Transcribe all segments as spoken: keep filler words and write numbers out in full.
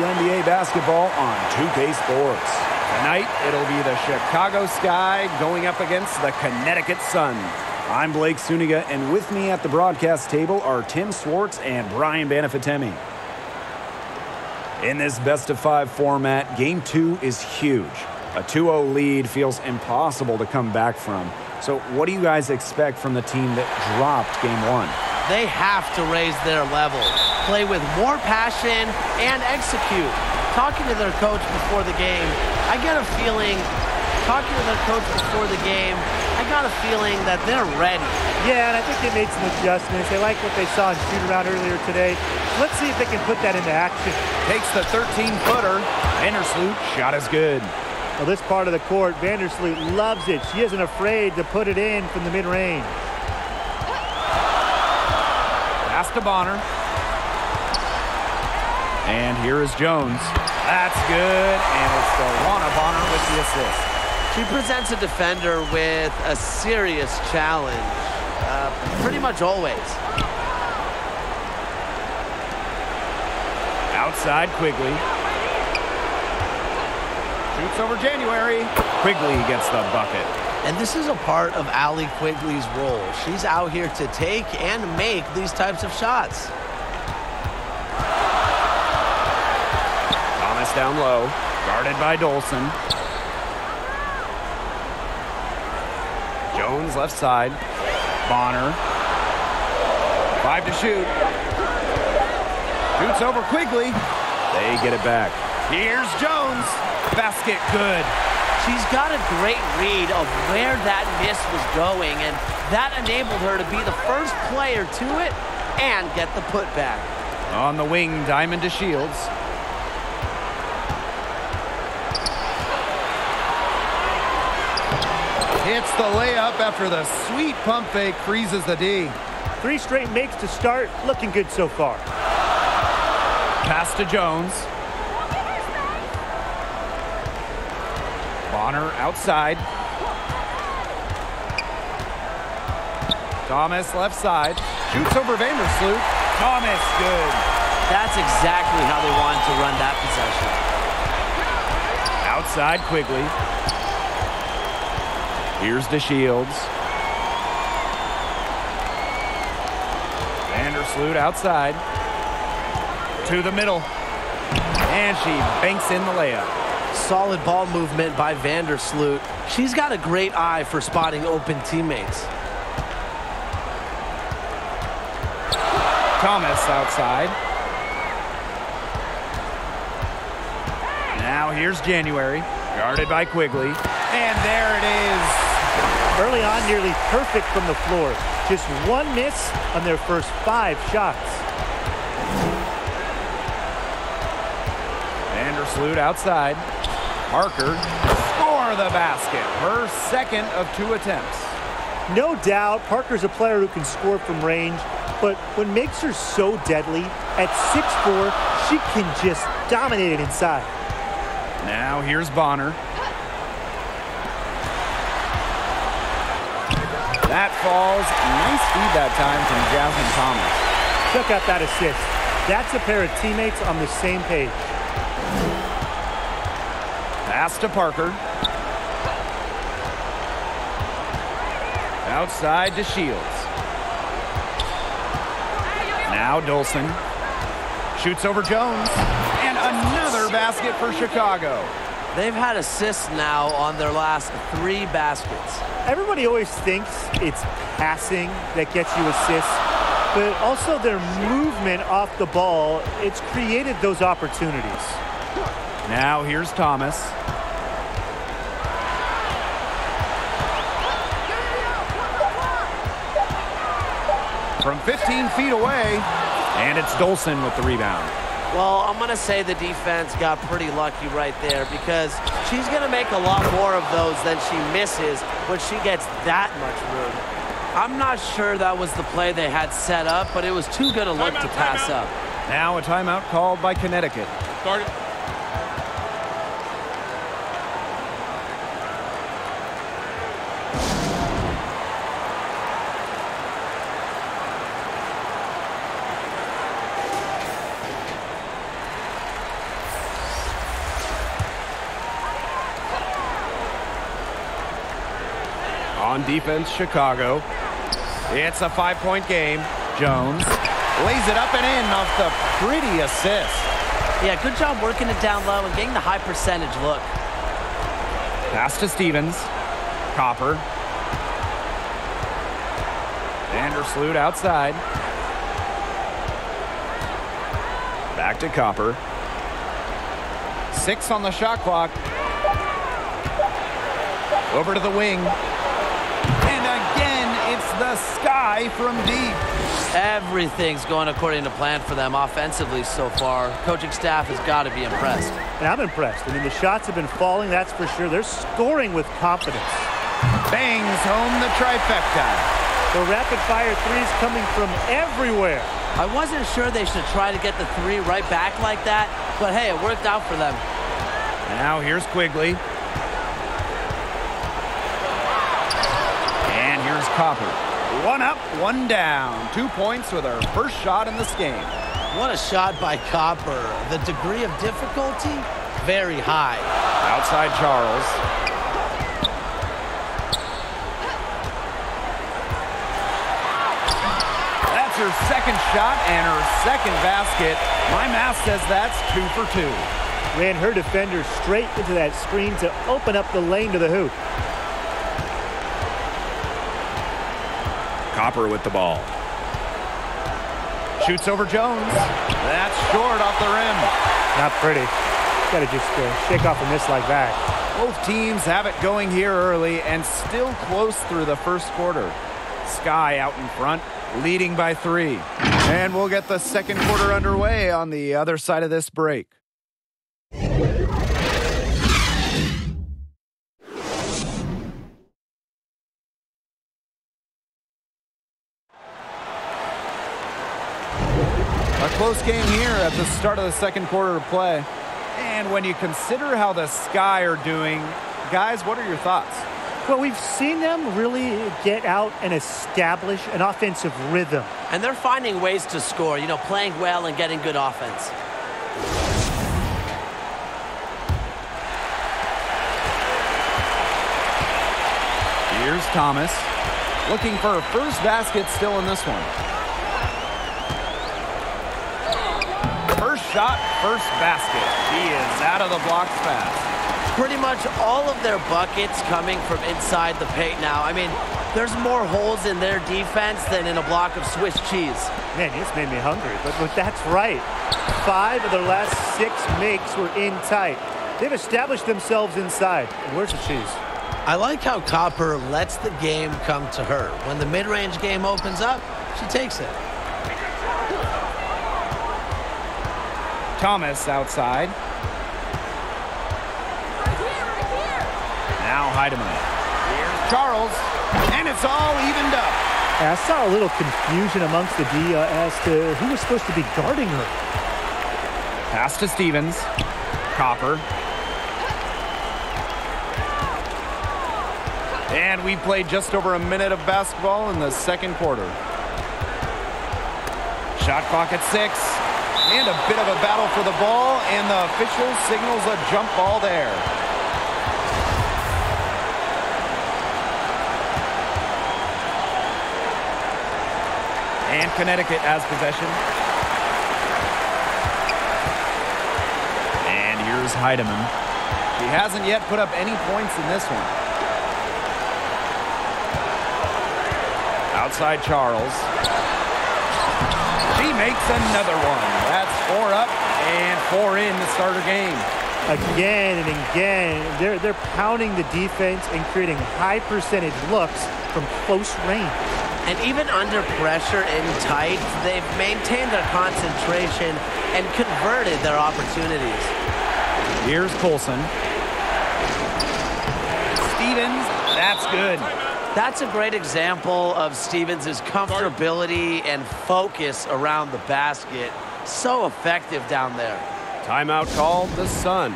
W N B A basketball on two K Sports. Tonight, it'll be the Chicago Sky going up against the Connecticut Sun. I'm Blake Suniga, and with me at the broadcast table are Tim Swartz and Brian Banafitemi. In this best-of-five format, Game two is huge. A two oh lead feels impossible to come back from. So what do you guys expect from the team that dropped Game one? They have to raise their level, play with more passion, and execute. Talking to their coach before the game, I get a feeling, talking to their coach before the game, I got a feeling that they're ready. Yeah, and I think they made some adjustments. They like what they saw in shoot-around earlier today. Let's see if they can put that into action. Takes the thirteen-footer. Vandersloot shot is good. Well, this part of the court, Vandersloot loves it. She isn't afraid to put it in from the mid-range. Pass to Bonner. And here is Jones. That's good. And it's DeWanna Bonner with the assist. She presents a defender with a serious challenge, uh, pretty much always. Outside Quigley. Shoots over January. Quigley gets the bucket. And this is a part of Allie Quigley's role. She's out here to take and make these types of shots. Thomas down low, guarded by Dolson. Jones left side. Bonner. Five to shoot. Shoots over Quigley. They get it back. Here's Jones. Basket good. She's got a great read of where that miss was going, and that enabled her to be the first player to it and get the putback. On the wing, Diamond to Shields. Hits the layup after the sweet pump fake freezes the D. Three straight makes to start, looking good so far. Pass to Jones. Bonner outside. Thomas left side. Shoots over Vandersloot. Thomas good. That's exactly how they wanted to run that possession. Outside Quigley. Here's the Shields. Vandersloot outside. To the middle. And she banks in the layup. Solid ball movement by Vandersloot. She's got a great eye for spotting open teammates. Thomas outside. Now here's January, guarded by Quigley. And there it is. Early on, nearly perfect from the floor. Just one miss on their first five shots. Vandersloot outside. Parker, score the basket. Her second of two attempts. No doubt, Parker's a player who can score from range, but what makes her so deadly, at six foot four, she can just dominate it inside. Now here's Bonner. That falls. Nice feed that time from Jasmine Thomas. Check out that assist. That's a pair of teammates on the same page. Pass to Parker. Outside to Shields. Now Dolson. Shoots over Jones. And another basket for Chicago. They've had assists now on their last three baskets. Everybody always thinks it's passing that gets you assists, but also their movement off the ball, it's created those opportunities. Now here's Thomas. From fifteen feet away, and it's Dolson with the rebound. Well, I'm going to say the defense got pretty lucky right there, because she's going to make a lot more of those than she misses when she gets that much room. I'm not sure that was the play they had set up, but it was too good a look to pass up. Now a timeout called by Connecticut. Start it. On defense, Chicago. It's a five-point game. Jones lays it up and in off the pretty assist. Yeah, good job working it down low and getting the high percentage look. Pass to Stevens. Copper. Vandersloot outside. Back to Copper. Six on the shot clock. Over to the wing. And again, it's the Sky from deep. Everything's going according to plan for them offensively so far. Coaching staff has got to be impressed. And I'm impressed. I mean, the shots have been falling, that's for sure. They're scoring with confidence. Bangs home the trifecta. The rapid-fire threes coming from everywhere. I wasn't sure they should try to get the three right back like that, but hey, it worked out for them. Now here's Quigley. And here's Copper. One up, one down. Two points with our first shot in this game. What a shot by Copper. The degree of difficulty, very high. Outside Charles. Her second shot and her second basket. My math says that's two for two. Ran her defender straight into that screen to open up the lane to the hoop. Copper with the ball. Shoots over Jones. That's short off the rim. Not pretty. Got to just uh, shake off a miss like that. Both teams have it going here early and still close through the first quarter. Sky out in front, leading by three. And we'll get the second quarter underway on the other side of this break. A close game here at the start of the second quarter of play. And when you consider how the Sky are doing, guys, what are your thoughts? Well, we've seen them really get out and establish an offensive rhythm. And they're finding ways to score, you know, playing well and getting good offense. Here's Thomas, looking for her first basket still in this one. First shot, first basket. She is out of the blocks fast. Pretty much all of their buckets coming from inside the paint now. I mean, there's more holes in their defense than in a block of Swiss cheese. Man, it's made me hungry, but, but that's right. Five of their last six makes were in tight. They've established themselves inside. And where's the cheese? I like how Copper lets the game come to her. When the mid-range game opens up, she takes it. Thomas outside. Now Heidemann. Here's Charles, and it's all evened up. Yeah, I saw a little confusion amongst the D uh, as to who was supposed to be guarding her. Pass to Stevens. Copper. And we played just over a minute of basketball in the second quarter. Shot clock at six. And a bit of a battle for the ball, and the official signals a jump ball there. And Connecticut has possession. And here's Heidemann. He hasn't yet put up any points in this one. Outside Charles. She makes another one. That's four up and four in to start her game. Again and again, they're, they're pounding the defense and creating high percentage looks from close range. And even under pressure and tight, they've maintained their concentration and converted their opportunities. Here's Coulson. Stevens, that's good. That's a great example of Stevens' comfortability and focus around the basket. So effective down there. Timeout called, the Sun.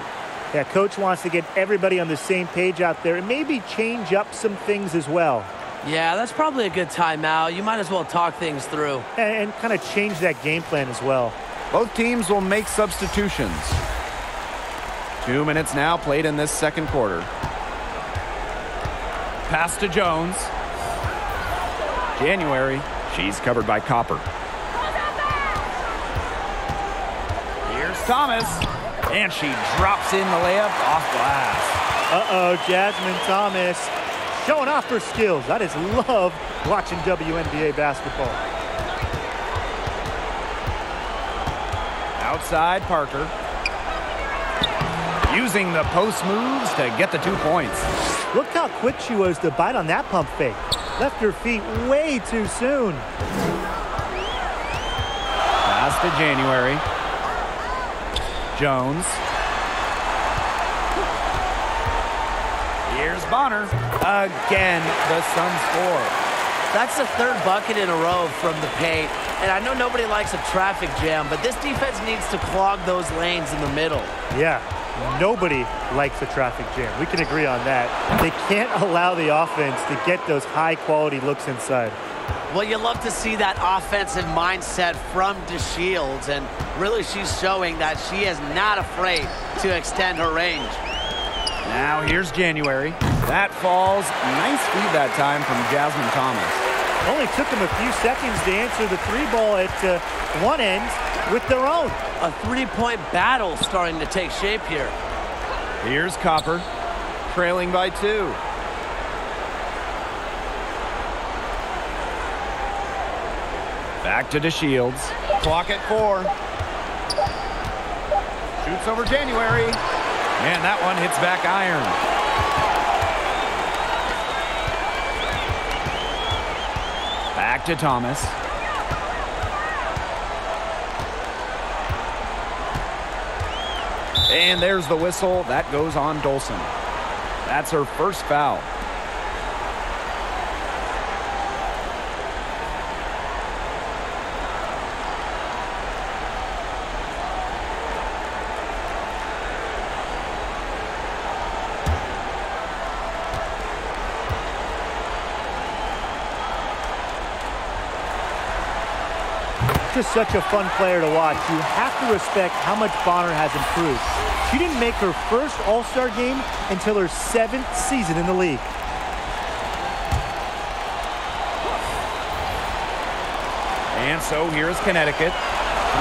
Yeah, coach wants to get everybody on the same page out there and maybe change up some things as well. Yeah, that's probably a good timeout. You might as well talk things through. And, and kind of change that game plan as well. Both teams will make substitutions. Two minutes now played in this second quarter. Pass to Jones. January. She's covered by Copper. Here's Thomas. And she drops in the layup off glass. Uh-oh, Jasmine Thomas showing off her skills. I just love watching W N B A basketball. Outside, Parker. Using the post moves to get the two points. Look how quick she was to bite on that pump fake. Left her feet way too soon. Pass to January. Jones. Here's Bonner. Again, the Sun score. That's the third bucket in a row from the paint. And I know nobody likes a traffic jam, but this defense needs to clog those lanes in the middle. Yeah, nobody likes a traffic jam. We can agree on that. They can't allow the offense to get those high-quality looks inside. Well, you love to see that offensive mindset from DeShields, and really she's showing that she is not afraid to extend her range. Now here's January. That falls. Nice feed that time from Jasmine Thomas. Only took them a few seconds to answer the three ball at uh, one end with their own. A three-point battle starting to take shape here. Here's Copper, trailing by two. Back to DeShields. Clock at four. Shoots over January. And that one hits back iron. Back to Thomas. And there's the whistle. That goes on Dolson. That's her first foul. Just such a fun player to watch. You have to respect how much Bonner has improved. She didn't make her first All-Star game until her seventh season in the league. And so here's Connecticut.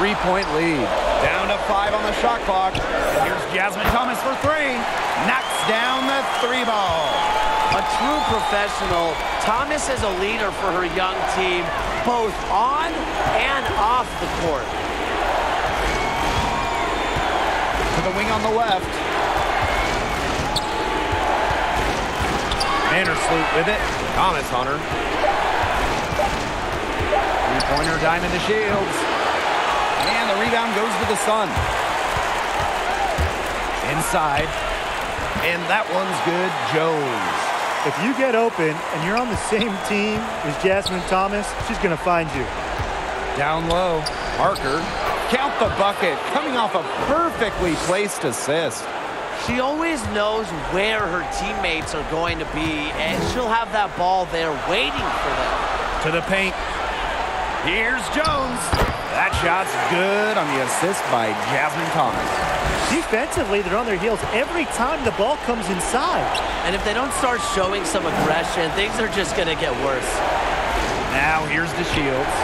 Three-point lead. Down to five on the shot clock. And here's Jasmine Thomas for three. Knocks down the three ball. A true professional. Thomas is a leader for her young team, both on and off the court. To the wing on the left. Vandersloot with it. Thomas on her. Three-pointer, Diamond to Shields. And the rebound goes to the Sun. Inside. And that one's good, Jones. If you get open and you're on the same team as Jasmine Thomas, she's going to find you. Down low, Parker. Count the bucket, coming off a perfectly placed assist. She always knows where her teammates are going to be, and she'll have that ball there waiting for them. To the paint. Here's Jones. That shot's good on the assist by Jasmine Thomas. Defensively, they're on their heels every time the ball comes inside. And if they don't start showing some aggression, things are just going to get worse. Now here's DeShields.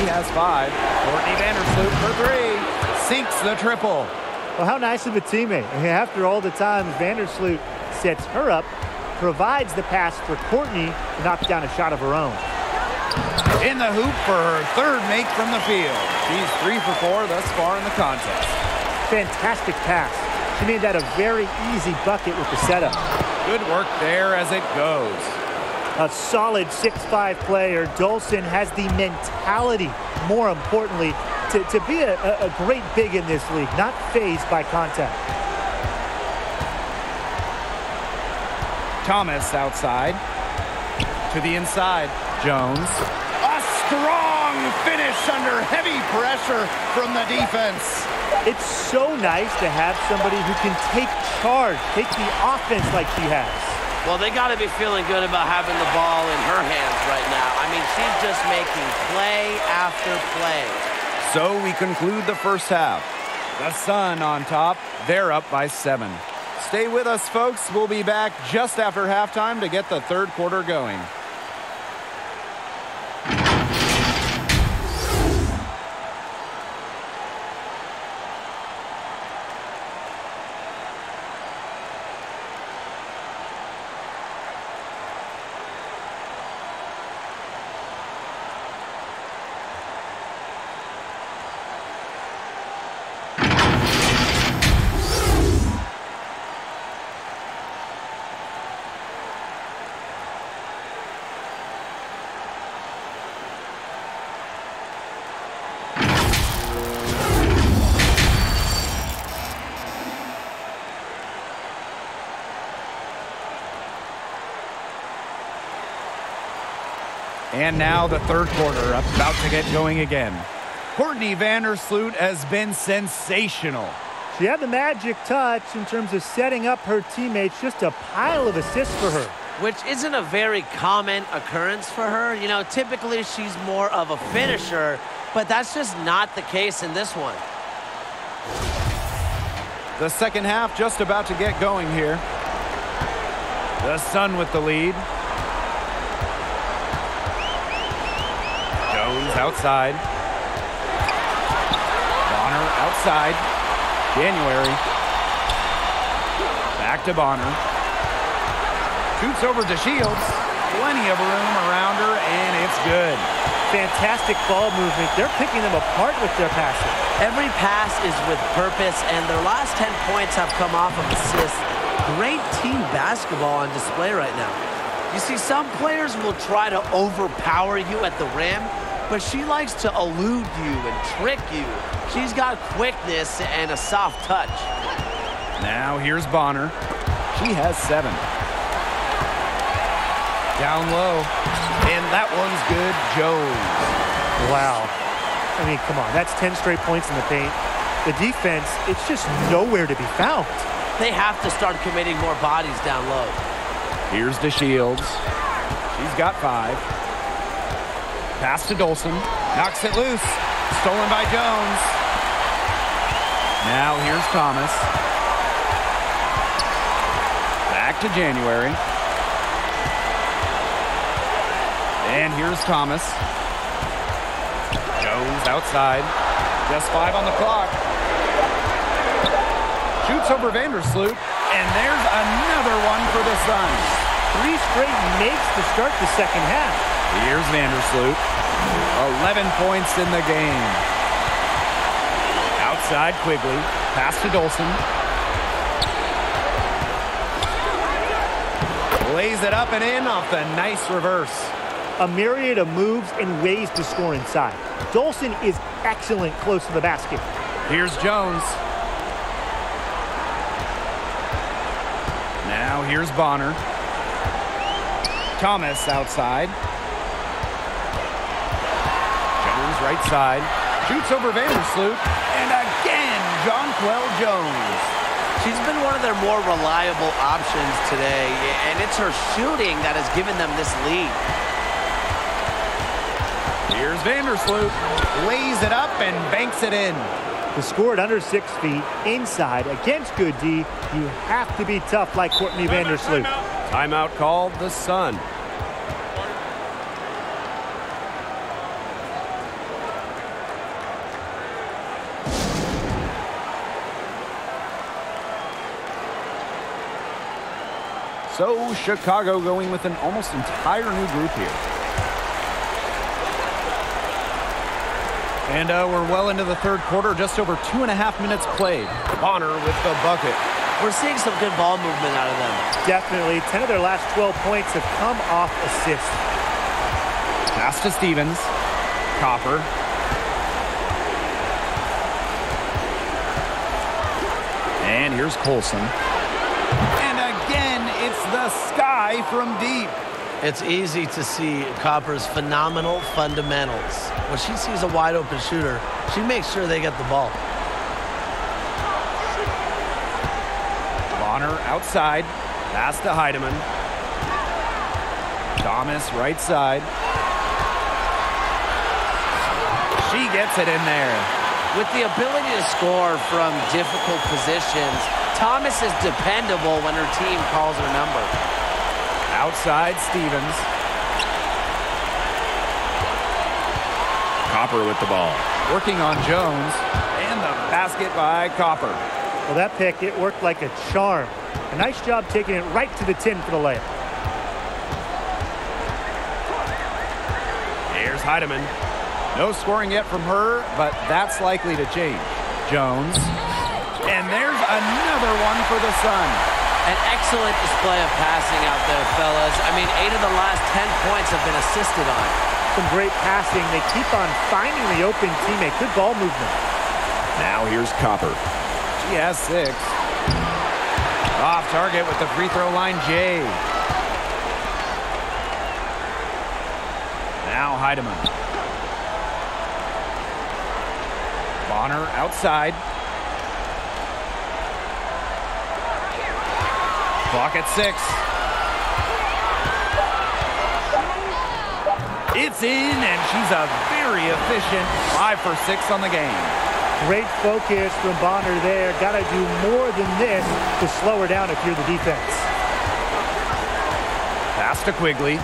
He has five. Courtney Vandersloot for three. Sinks the triple. Well, how nice of a teammate. I mean, after all the times Vandersloot sets her up, provides the pass for Courtney to knock down a shot of her own. In the hoop for her third make from the field. She's three for four thus far in the contest. Fantastic pass. She made that a very easy bucket with the setup. Good work there as it goes. A solid six five player. Dolson has the mentality, more importantly, to, to be a, a great big in this league, not fazed by contact. Thomas outside. To the inside. Jones. A strong finish under heavy pressure from the defense. It's so nice to have somebody who can take charge, take the offense like she has. Well, they got to be feeling good about having the ball in her hands right now. I mean, she's just making play after play. So we conclude the first half. The Sun on top. They're up by seven. Stay with us, folks. We'll be back just after halftime to get the third quarter going. And now the third quarter about to get going again. Courtney Vandersloot has been sensational. She had the magic touch in terms of setting up her teammates. Just a pile of assists for her. Which isn't a very common occurrence for her. You know, typically she's more of a finisher, but that's just not the case in this one. The second half just about to get going here. The Sun with the lead. Outside. Bonner outside. January. Back to Bonner. Shoots over to Shields. Plenty of room around her, and it's good. Fantastic ball movement. They're picking them apart with their passing. Every pass is with purpose, and their last ten points have come off of assists. Great team basketball on display right now. You see, some players will try to overpower you at the rim, but she likes to elude you and trick you. She's got quickness and a soft touch. Now here's Bonner. She has seven. Down low. And that one's good. Jones. Wow. I mean, come on. That's ten straight points in the paint. The defense, it's just nowhere to be found. They have to start committing more bodies down low. Here's the Shields. She's got five. Pass to Dolson, knocks it loose, stolen by Jones. Now here's Thomas. Back to January. And here's Thomas. Jones outside, just five on the clock. Shoots over Vandersloot, and there's another one for the Suns. Three straight makes to start the second half. Here's Vandersloot. eleven points in the game. Outside Quigley. Pass to Dolson. Lays it up and in off the nice reverse. A myriad of moves and ways to score inside. Dolson is excellent close to the basket. Here's Jones. Now here's Bonner. Thomas outside. Right side, shoots over Vandersloot, and again, Jonquel Jones. She's been one of their more reliable options today, and it's her shooting that has given them this lead. Here's Vandersloot, lays it up and banks it in. The score at under six feet, inside, against good D, you have to be tough like Courtney Vandersloot. Timeout, timeout. Timeout called, the Sun. So Chicago going with an almost entire new group here. And uh, we're well into the third quarter, just over two and a half minutes played. Bonner with the bucket. We're seeing some good ball movement out of them. Definitely. ten of their last twelve points have come off assists. Pass to Stevens. Copper. And here's Colson. The sky from deep. It's easy to see Copper's phenomenal fundamentals. When she sees a wide open shooter, she makes sure they get the ball. Bonner outside. Pass to Heidemann. Thomas right side. She gets it in there. With the ability to score from difficult positions, Thomas is dependable when her team calls her number. Outside Stevens. Copper with the ball. Working on Jones. And the basket by Copper. Well, that pick, it worked like a charm. A nice job taking it right to the tin for the layup. Here's Heidemann. No scoring yet from her, but that's likely to change. Jones. And there's another one for the Sun. An excellent display of passing out there, fellas. I mean, eight of the last ten points have been assisted on. Some great passing. They keep on finding the open teammate. Good ball movement. Now here's Copper. She has six. Off target with the free throw line, Jay. Now Heidemann. Bonner outside. Clock at six. It's in, and she's a very efficient five for six on the game. Great focus from Bonner there. Got to do more than this to slow her down if you're the defense. Pass to Quigley.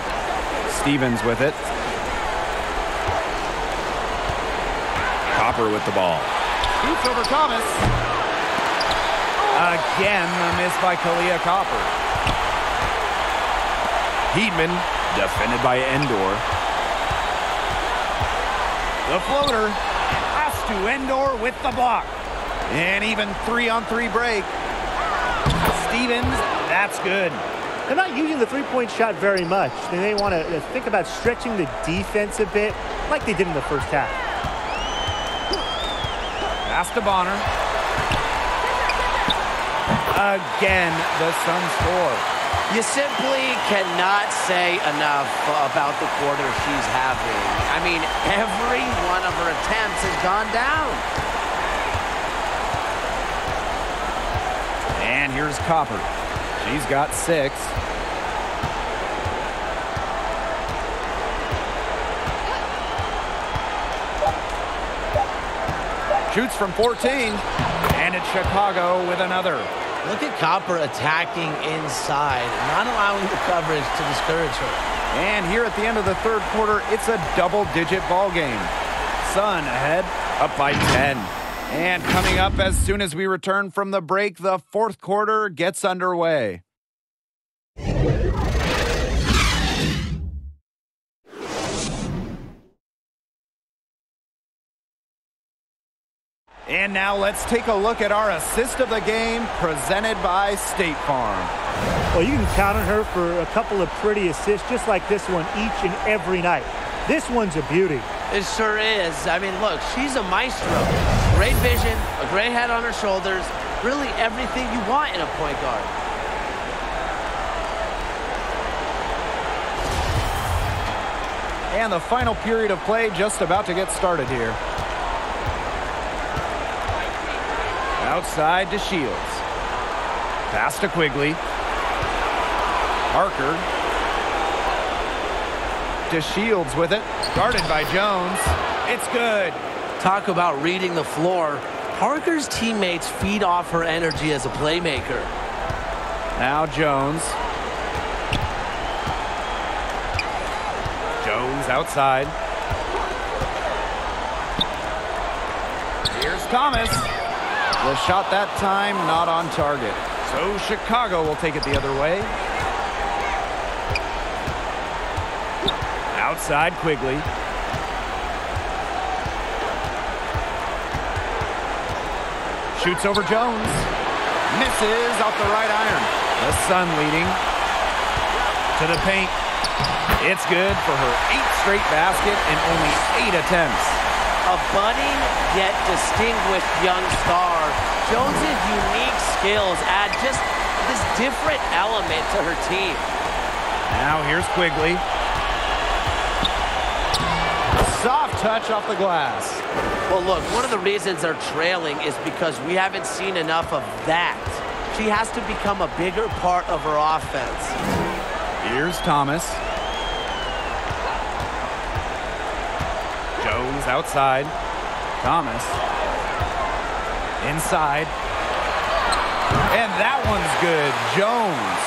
Stevens with it. Copper with the ball. Oops, over Thomas. Again, the miss by Kahleah Copper. Heatman, defended by Endor. The floater pass to Endor with the block. And even three-on-three break. Stevens, that's good. They're not using the three-point shot very much. They may want to think about stretching the defense a bit, like they did in the first half. Pass to Bonner. Again, the Sun score. You simply cannot say enough about the quarter she's having. I mean, every one of her attempts has gone down. And here's Copper. She's got six. Shoots from fourteen. And it's Chicago with another. Look at Copper attacking inside, not allowing the coverage to discourage her. And here at the end of the third quarter, it's a double-digit ball game. Sun ahead, up by ten. And coming up as soon as we return from the break, the fourth quarter gets underway. And now let's take a look at our assist of the game presented by State Farm. Well, you can count on her for a couple of pretty assists just like this one each and every night. This one's a beauty. It sure is. I mean, look, she's a maestro. Great vision, a great head on her shoulders, really everything you want in a point guard. And the final period of play just about to get started here. Outside to Shields. Pass to Quigley. Parker. To Shields with it. Guarded by Jones. It's good. Talk about reading the floor. Parker's teammates feed off her energy as a playmaker. Now Jones. Jones outside. Here's Thomas. The shot that time not on target. So Chicago will take it the other way. Outside Quigley. Shoots over Jones. Misses off the right iron. The Sun leading. To the paint. It's good for her eighth straight basket and only eight attempts. A budding yet distinguished young star. Jones' unique skills add just this different element to her team. Now here's Quigley. Soft touch off the glass. Well, look, one of the reasons they're trailing is because we haven't seen enough of that. She has to become a bigger part of her offense. Here's Thomas. Jones outside. Thomas. Inside. And that one's good. Jones.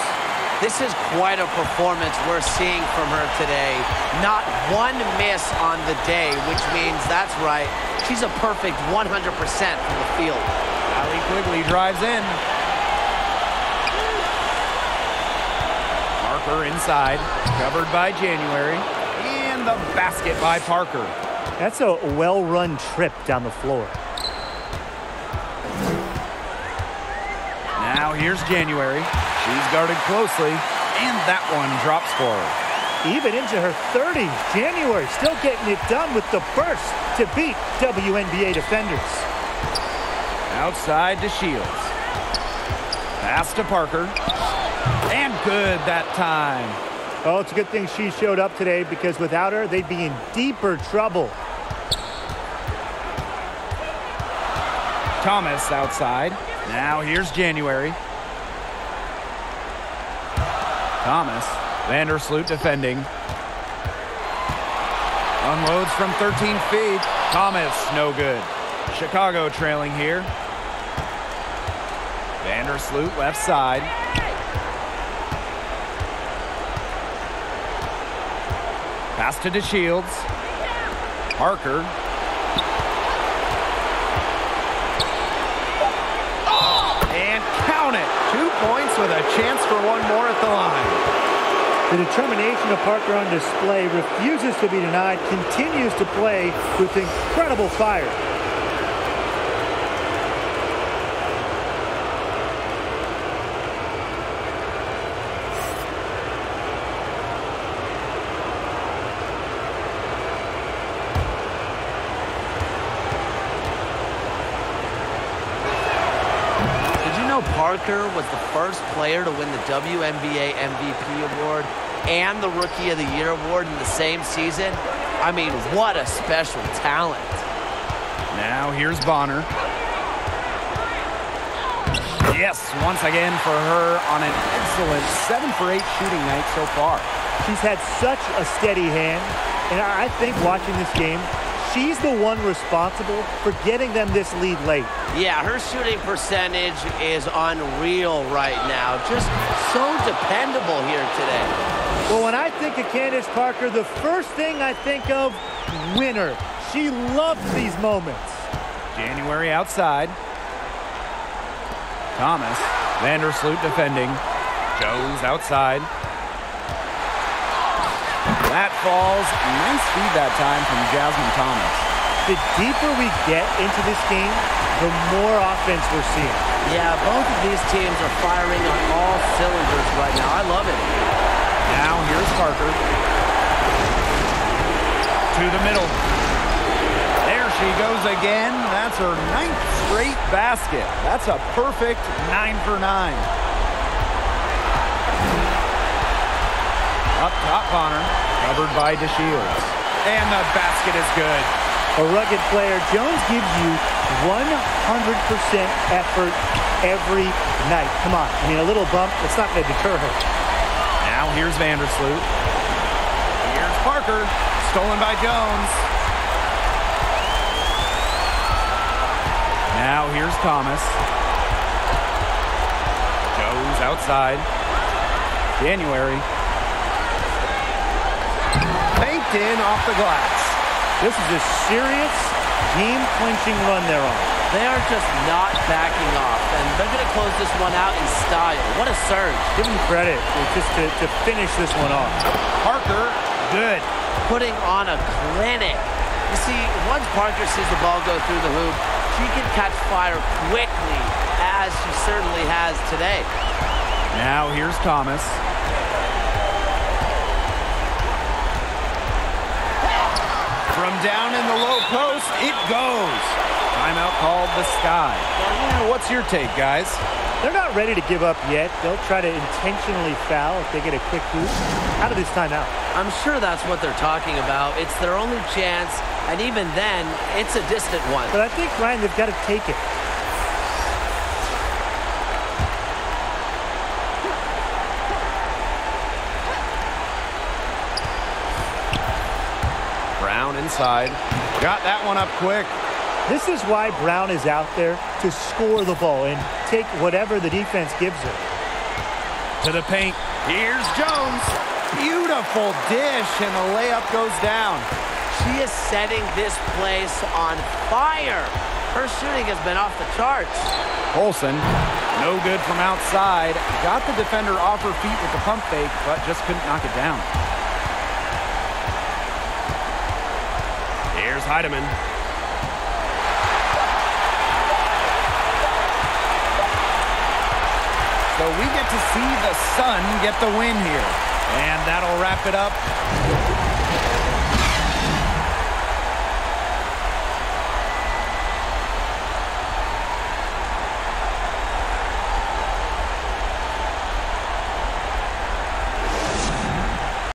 This is quite a performance we're seeing from her today. Not one miss on the day, which means, that's right, she's a perfect one hundred percent from the field. Allie Quigley drives in. Parker inside, covered by January. And the basket by Parker. That's a well-run trip down the floor. Now here's January. She's guarded closely, and that one drops for her. Even into her thirties, January still getting it done with the burst to beat W N B A defenders. Outside to Shields. Pass to Parker. And good that time. Oh, it's a good thing she showed up today, because without her, they'd be in deeper trouble. Thomas outside. Now here's January. Thomas, Vandersloot defending. Unloads from thirteen feet. Thomas, no good. Chicago trailing here. Vandersloot left side. Pass to DeShields. Parker. And count it. Two points with a chance for one more at the line. The determination of Parker on display, refuses to be denied, continues to play with incredible fire. Parker was the first player to win the W N B A M V P award and the Rookie of the Year award in the same season. I mean, what a special talent. Now here's Bonner. Yes, once again for her on an excellent seven for eight shooting night so far. She's had such a steady hand, and I think watching this game, she's the one responsible for getting them this lead late. Yeah, her shooting percentage is unreal right now. Just so dependable here today. Well, when I think of Candace Parker, the first thing I think of, winner. She loves these moments. January outside. Thomas, Vandersloot defending. Jones outside. That falls. Nice feed that time from Jasmine Thomas. The deeper we get into this game, the more offense we're seeing. Yeah, both of these teams are firing on all cylinders right now. I love it. Now here's Parker. To the middle. There she goes again. That's her ninth straight basket. That's a perfect nine for nine. Up top, Bonner. Covered by DeShields. And the basket is good. A rugged player, Jones gives you one hundred percent effort every night. Come on. I mean, a little bump, it's not going to deter her. Now here's Vandersloot. Here's Parker. Stolen by Jones. Now here's Thomas. Jones outside. January. Banked in off the glass. This is a serious game-clinching run they're on. They are just not backing off, and they're going to close this one out in style. What a surge. Give them credit just to, to finish this one off. Parker, good. Putting on a clinic. You see, once Parker sees the ball go through the hoop, she can catch fire quickly, as she certainly has today. Now here's Thomas. From down in the low post, it goes. Timeout called the Sky. Well, what's your take, guys? They're not ready to give up yet. They'll try to intentionally foul if they get a quick hoop out of this timeout. I'm sure that's what they're talking about. It's their only chance, and even then, it's a distant one. But I think, Ryan, they've got to take it. Inside. Got that one up quick. This is why Brown is out there, to score the ball and take whatever the defense gives her. To the paint. Here's Jones. Beautiful dish, and the layup goes down. She is setting this place on fire. Her shooting has been off the charts. Olsen, no good from outside. Got the defender off her feet with the pump fake, but just couldn't knock it down. Here's Heidemann. So we get to see the Sun get the win here. And that'll wrap it up.